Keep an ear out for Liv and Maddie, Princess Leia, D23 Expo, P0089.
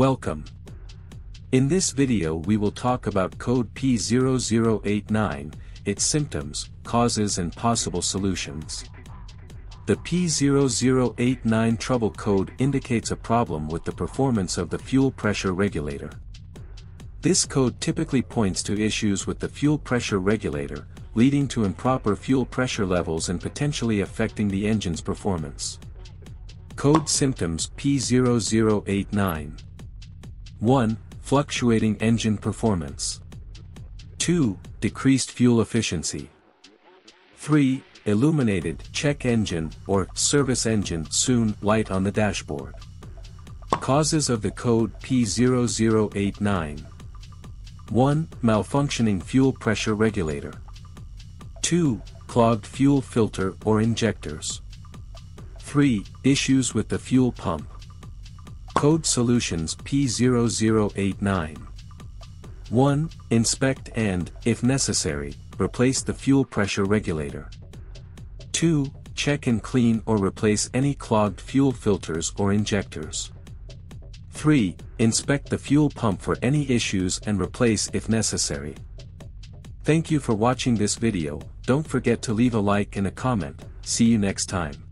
Welcome. In this video we will talk about code P0089, its symptoms, causes and possible solutions. The P0089 trouble code indicates a problem with the performance of the fuel pressure regulator. This code typically points to issues with the fuel pressure regulator, leading to improper fuel pressure levels and potentially affecting the engine's performance. Code symptoms P0089. 1. Fluctuating engine performance. 2. Decreased fuel efficiency. 3. Illuminated check engine or service engine soon light on the dashboard. Causes of the code P0089. 1. Malfunctioning fuel pressure regulator. 2. Clogged fuel filter or injectors. 3. Issues with the fuel pump. Code solutions P0089. 1. Inspect and, if necessary, replace the fuel pressure regulator. 2. Check and clean or replace any clogged fuel filters or injectors. 3. Inspect the fuel pump for any issues and replace if necessary. Thank you for watching this video. Don't forget to leave a like and a comment. See you next time.